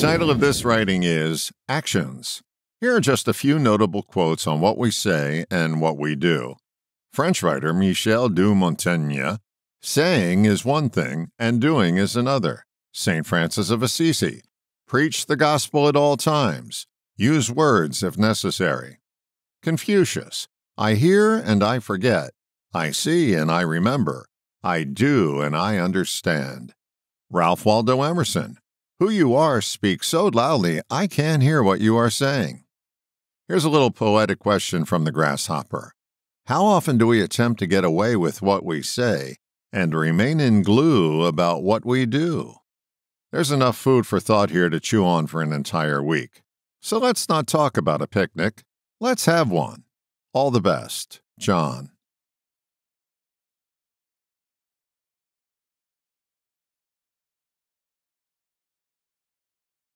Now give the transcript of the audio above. title of this writing is Actions. Here are just a few notable quotes on what we say and what we do. French writer Michel de Montaigne, saying is one thing and doing is another. St. Francis of Assisi, preach the gospel at all times. Use words if necessary. Confucius, I hear and I forget. I see and I remember. I do and I understand. Ralph Waldo Emerson, who you are speaks so loudly I can't hear what you are saying. Here's a little poetic question from the grasshopper. How often do we attempt to get away with what we say and remain in glue about what we do? There's enough food for thought here to chew on for an entire week. So let's not talk about a picnic. Let's have one. All the best, John.